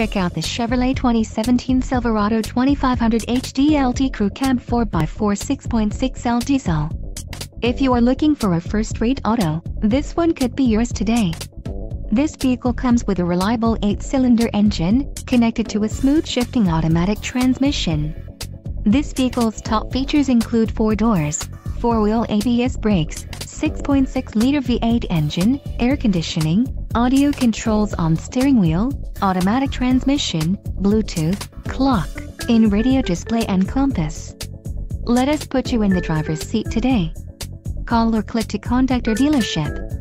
check out the Chevrolet 2017 Silverado 2500HD LT Crew Cab 4x4 6.6L diesel. If you are looking for a first-rate auto, this one could be yours today. This vehicle comes with a reliable 8-cylinder engine, connected to a smooth shifting automatic transmission. This vehicle's top features include 4 doors, 4-wheel ABS brakes, 6.6-liter V8 engine, air conditioning, audio controls on steering wheel, automatic transmission, Bluetooth, clock, in-radio display and compass. Let us put you in the driver's seat today. Call or click to contact our dealership.